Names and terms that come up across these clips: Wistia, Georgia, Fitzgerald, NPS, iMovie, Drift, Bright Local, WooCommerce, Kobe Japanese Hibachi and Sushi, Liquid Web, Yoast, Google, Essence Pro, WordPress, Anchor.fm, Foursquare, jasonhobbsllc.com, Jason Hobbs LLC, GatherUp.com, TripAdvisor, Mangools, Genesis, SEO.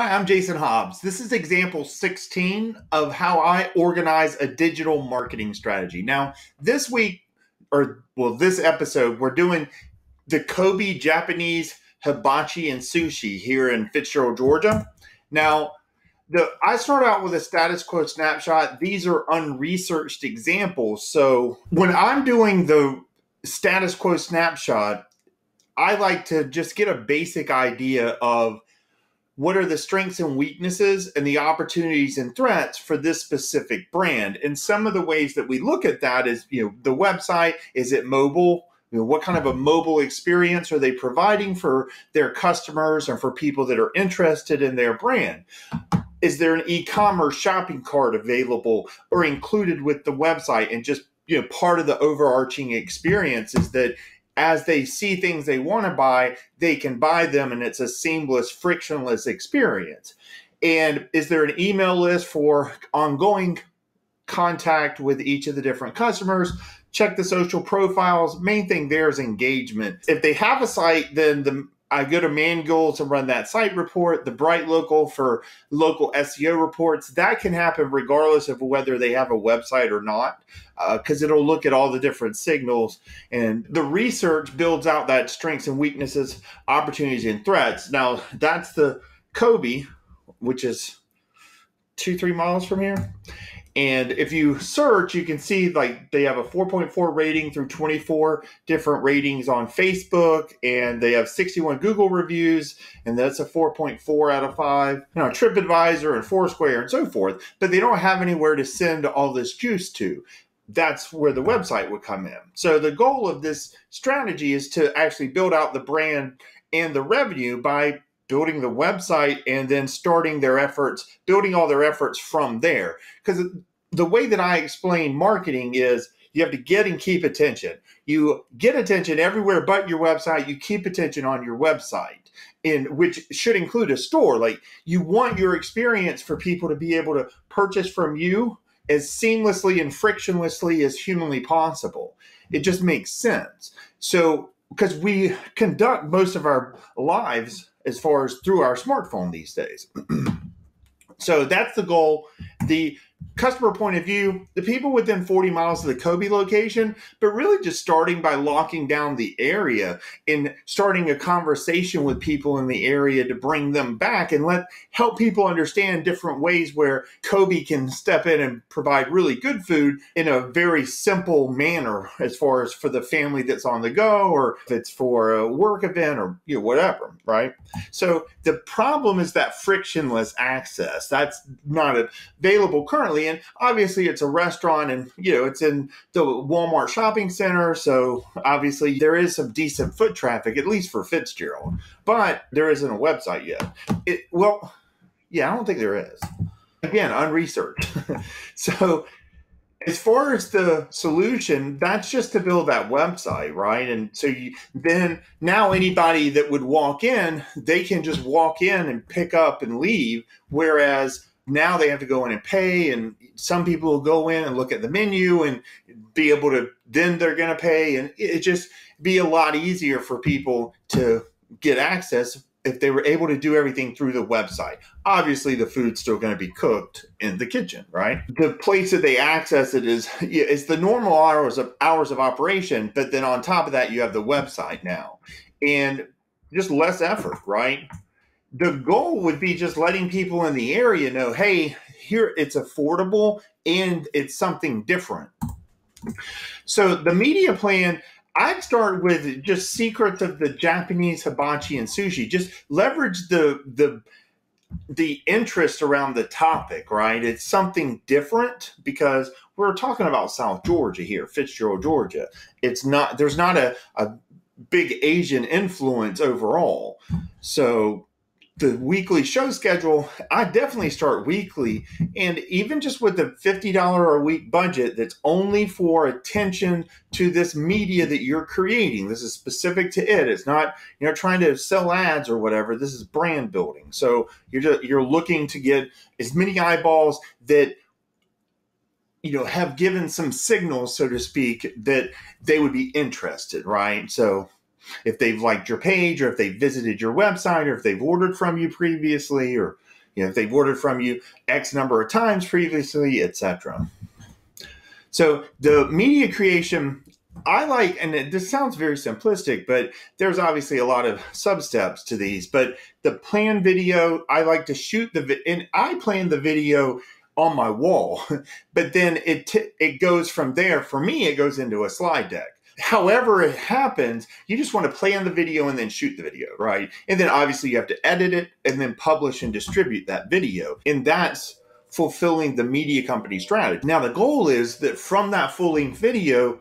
Hi, I'm Jason Hobbs. This is example 16 of how I organize a digital marketing strategy. Now, this week, or well, this episode, we're doing the Kobe Japanese Hibachi and Sushi here in Fitzgerald, Georgia. Now, I start out with a status quo snapshot. These are unresearched examples. So when I'm doing the status quo snapshot, I like to just get a basic idea of what are the strengths and weaknesses and the opportunities and threats for this specific brand. And some of the ways that we look at that is, the website, is it mobile? What kind of a mobile experience are they providing for their customers or for people that are interested in their brand? Is there an e-commerce shopping cart available or included with the website? And just, part of the overarching experience is that as they see things they want to buy, they can buy them, and it's a seamless, frictionless experience. And is there an email list for ongoing contact with each of the different customers? Check the social profiles. Main thing there is engagement. If they have a site, then I go to Mangools and run that site report, the Bright Local for local SEO reports. That can happen regardless of whether they have a website or not, because it'll look at all the different signals. And the research builds out that strengths and weaknesses, opportunities and threats. Now, that's the Kobe, which is 2-3 miles from here. And if you search, you can see like they have a 4.4 rating through 24 different ratings on Facebook, and they have 61 Google reviews, and that's a 4.4 out of 5. TripAdvisor and Foursquare and so forth, but they don't have anywhere to send all this juice to. That's where the website would come in. So the goal of this strategy is to actually build out the brand and the revenue by building the website and then starting their efforts, building all their efforts from there. Because the way that I explain marketing is you have to get and keep attention. You get attention everywhere but your website. You keep attention on your website, which should include a store. Like, you want your experience for people to be able to purchase from you as seamlessly and frictionlessly as humanly possible. It just makes sense. So, because we conduct most of our lives as far as through our smartphone these days. So that's the goal, the customer point of view, the people within 40 miles of the Kobe location, but really just starting by locking down the area and starting a conversation with people in the area to bring them back and help people understand different ways where Kobe can step in and provide really good food in a very simple manner, as far as for the family that's on the go, or if it's for a work event, or whatever, right? So the problem is that frictionless access that's not available currently. And obviously it's a restaurant, and it's in the Walmart shopping center, so obviously there is some decent foot traffic, at least for Fitzgerald, but there isn't a website yet. I don't think there is. Again, unresearched. So as far as the solution, that's just to build that website, right? And so now anybody that would walk in, they can just walk in and pick up and leave, whereas now they have to go in and pay, and some people will go in and look at the menu and be able to, then they're going to pay, and it just be a lot easier for people to get access if they were able to do everything through the website. Obviously the food's still going to be cooked in the kitchen, right? The place that they access it is, it's the normal hours of operation, but then on top of that, you have the website now, and just less effort, right? The goal would be just letting people in the area know, hey, here it's affordable and it's something different. So the media plan, I'd start with just secrets of the Japanese hibachi and sushi. Just leverage the interest around the topic, right? It's something different because we're talking about South Georgia here, Fitzgerald, Georgia. It's not, there's not a big Asian influence overall. So the weekly show schedule, I definitely start weekly. And even just with the $50 a week budget that's only for attention to this media that you're creating. This is specific to it. It's not, trying to sell ads or whatever. This is brand building. So you're looking to get as many eyeballs that, have given some signals, so to speak, that they would be interested, right? So if they've liked your page, or if they've visited your website, or if they've ordered from you previously, or if they've ordered from you X number of times previously, etc. So the media creation, I like, and this sounds very simplistic, but there's obviously a lot of sub-steps to these, but the plan video, I like to shoot the, and I plan the video on my wall, but then it goes from there. For me, it goes into a slide deck. However it happens, you just want to plan the video and then shoot the video, right? And then obviously you have to edit it and then publish and distribute that video. And that's fulfilling the media company strategy. Now, the goal is that from that full-length video,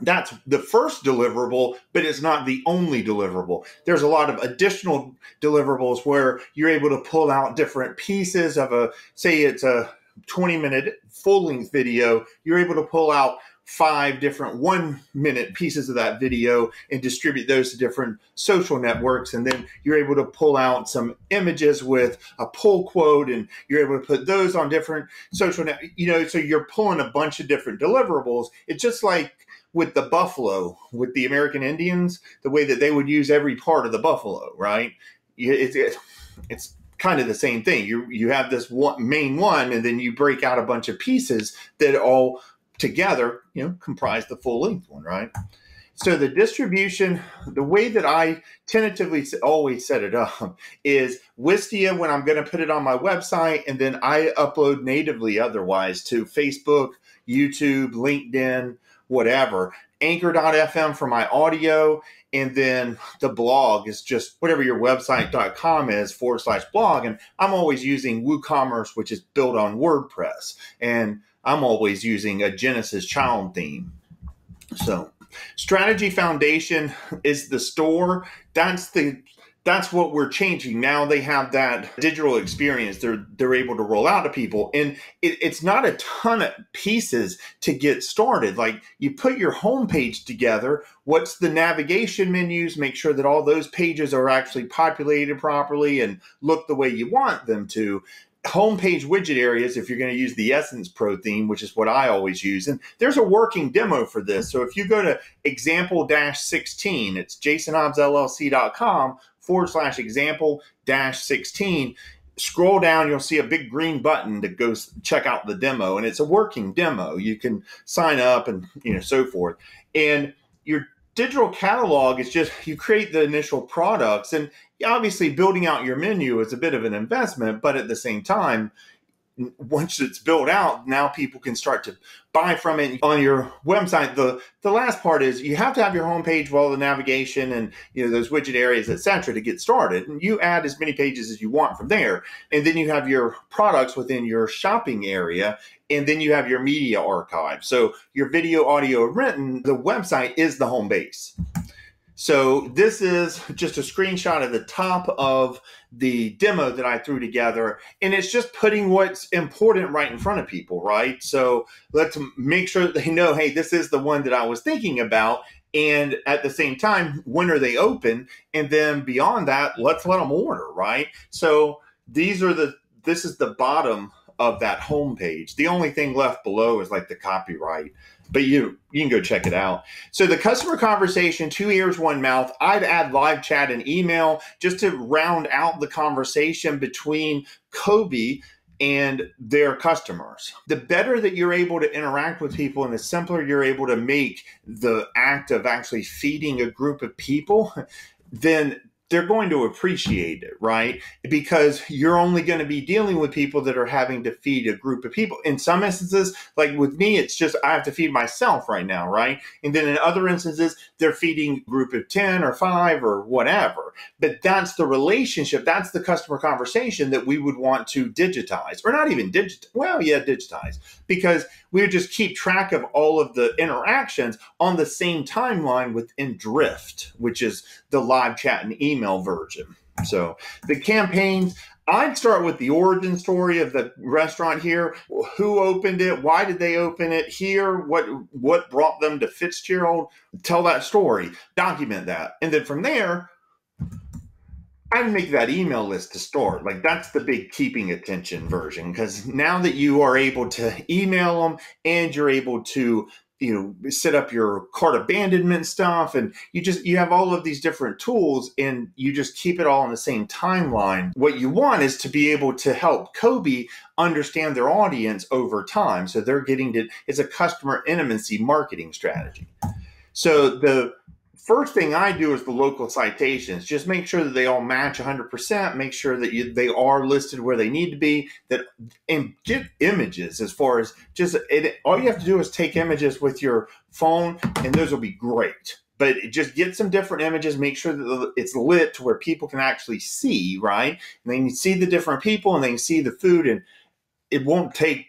that's the first deliverable, but it's not the only deliverable. There's a lot of additional deliverables where you're able to pull out different pieces of a, say it's a 20-minute full-length video, you're able to pull out 5 different 1-minute pieces of that video and distribute those to different social networks. And then you're able to pull out some images with a pull quote, and you're able to put those on different social networks, so you're pulling a bunch of different deliverables. It's just like with the buffalo, with the American Indians, the way that they would use every part of the buffalo, right? It's kind of the same thing. You have this one, main one, and then you break out a bunch of pieces that all together, comprise the full length one, right? So the distribution, the way that I tentatively always set it up is Wistia when I'm going to put it on my website, and then I upload natively otherwise to Facebook, YouTube, LinkedIn, whatever. Anchor.fm for my audio, and then the blog is just whatever your website.com is /blog. And I'm always using WooCommerce, which is built on WordPress. And I'm always using a Genesis child theme. So strategy foundation is the store. That's what we're changing. Now they have that digital experience they're able to roll out to people. And it's not a ton of pieces to get started. Like you put your homepage together. What's the navigation menus? Make sure that all those pages are actually populated properly and look the way you want them to. Homepage widget areas, if you're going to use the Essence Pro theme, which is what I always use. And there's a working demo for this. So if you go to example-16, it's jasonhobbsllc.com /example-16, scroll down, you'll see a big green button that goes check out the demo. And it's a working demo. You can sign up and so forth. And your digital catalog is just, you create the initial products, and obviously building out your menu is a bit of an investment, but at the same time, once it's built out, now people can start to buy from it on your website. The last part is you have to have your homepage, well, the navigation and those widget areas, etc., to get started. And you add as many pages as you want from there. And then you have your products within your shopping area. And then you have your media archive. So your video, audio, written, the website is the home base. So this is just a screenshot of the top of the demo that I threw together. And it's just putting what's important right in front of people, right? So let's make sure that they know, hey, this is the one that I was thinking about. And at the same time, when are they open? And then beyond that, let's let them order, right? So these are this is the bottom of that homepage. The only thing left below is like the copyright. But you can go check it out. So the customer conversation, 2 ears, 1 mouth. I'd add live chat and email just to round out the conversation between Kobe and their customers. The better that you're able to interact with people, and the simpler you're able to make the act of actually feeding a group of people, then they're going to appreciate it, right? Because you're only going to be dealing with people that are having to feed a group of people. In some instances, like with me, it's just I have to feed myself right now, right? And then in other instances, they're feeding a group of 10 or 5 or whatever. But that's the relationship. That's the customer conversation that we would want to digitize, or not even digitize. Well, yeah, digitize, because we would just keep track of all of the interactions on the same timeline within Drift, which is the live chat and email version. So the campaigns, I'd start with the origin story of the restaurant here. Who opened it? Why did they open it here? What brought them to Fitzgerald? Tell that story, document that. And then from there, I'd make that email list to start. Like that's the big keeping attention version, because now that you are able to email them and you're able to you know, set up your cart abandonment stuff, and you have all of these different tools, and you just keep it all in the same timeline. What you want is to be able to help Kobe understand their audience over time, so they're getting to, it's a customer intimacy marketing strategy. So the first thing I do is the local citations. Just make sure that they all match 100%. Make sure that they are listed where they need to be. That, and get images as far as just it. All you have to do is take images with your phone, and those will be great. But just get some different images. Make sure that it's lit to where people can actually see, right? And they can see the different people, and they can see the food, and it won't take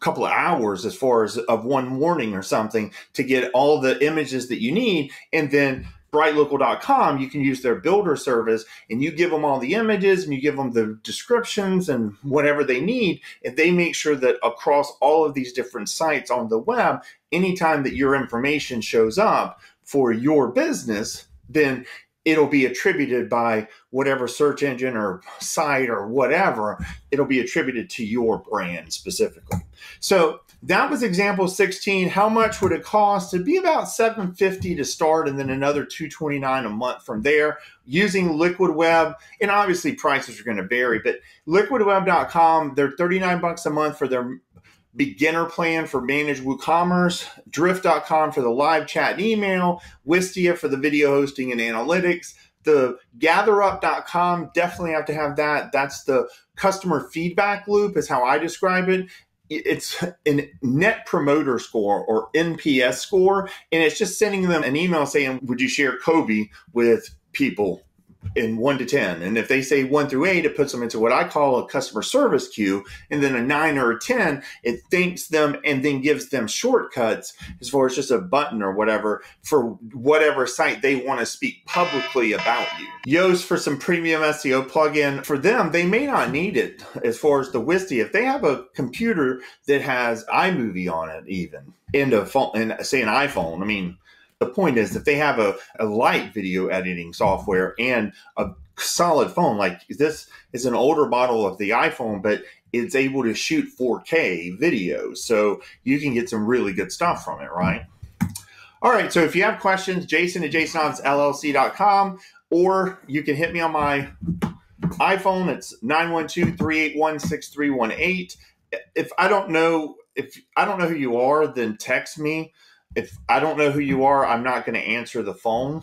couple of hours as far as of one morning or something to get all the images that you need. And then brightlocal.com, you can use their builder service, and you give them all the images, and you give them the descriptions and whatever they need, and they make sure that across all of these different sites on the web, anytime that your information shows up for your business, then it'll be attributed by whatever search engine or site or whatever, it'll be attributed to your brand specifically. So that was example 16. How much would it cost? It'd be about $750 to start, and then another $229 a month from there, using Liquid Web. And obviously prices are going to vary, but liquidweb.com, they're $39 a month for their beginner plan for managed WooCommerce, Drift.com for the live chat and email, Wistia for the video hosting and analytics, the GatherUp.com, definitely have to have that. That's the customer feedback loop, is how I describe it. It's a net promoter score, or NPS score, and it's just sending them an email saying, would you share Kobe with people in 1 to 10, and if they say 1 through 8, it puts them into what I call a customer service queue, and then a 9 or a 10, it thanks them and then gives them shortcuts as far as just a button or whatever for whatever site they want to speak publicly about you. Yoast for some premium SEO plugin. For them, they may not need it as far as the Wistia. If they have a computer that has iMovie on it, even and say an iPhone, I mean, the point is that they have a light video editing software and a solid phone. Like, this is an older model of the iPhone, but it's able to shoot 4K video. So you can get some really good stuff from it, right? All right. So if you have questions, Jason at jasonhobbsllc.com, or you can hit me on my iPhone. It's 912-381-6318. If I don't know who you are, then text me. If I don't know who you are, I'm not going to answer the phone.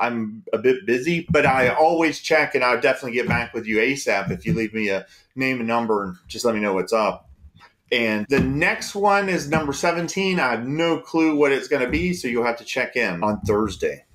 I'm a bit busy, but I always check, and I'll definitely get back with you ASAP if you leave me a name and number and just let me know what's up. And the next one is number 17. I have no clue what it's going to be, so you'll have to check in on Thursday.